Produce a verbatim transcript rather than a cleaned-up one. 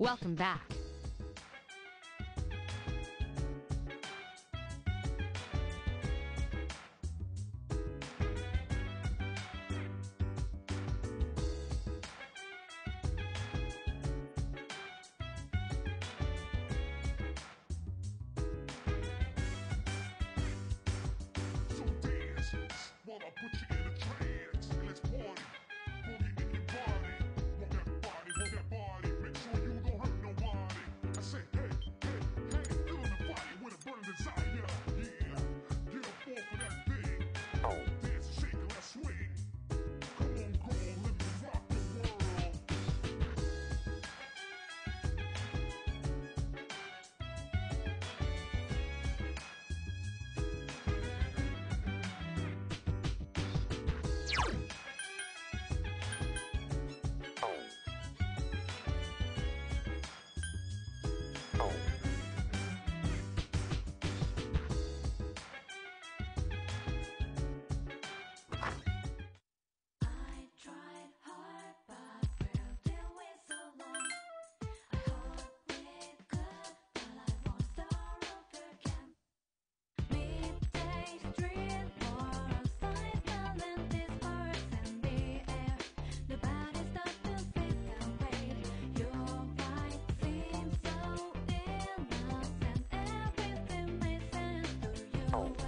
Welcome back. I put you in a trance, and let's party. Boogie in your body, want that body, want that body. Make sure you don't hurt nobody. I say, hey, hey, hey, feel the fire with a burning desire. Yeah, get up off of that thing. Dance and shake and let's swing. Come on, go on, let me rock the oh.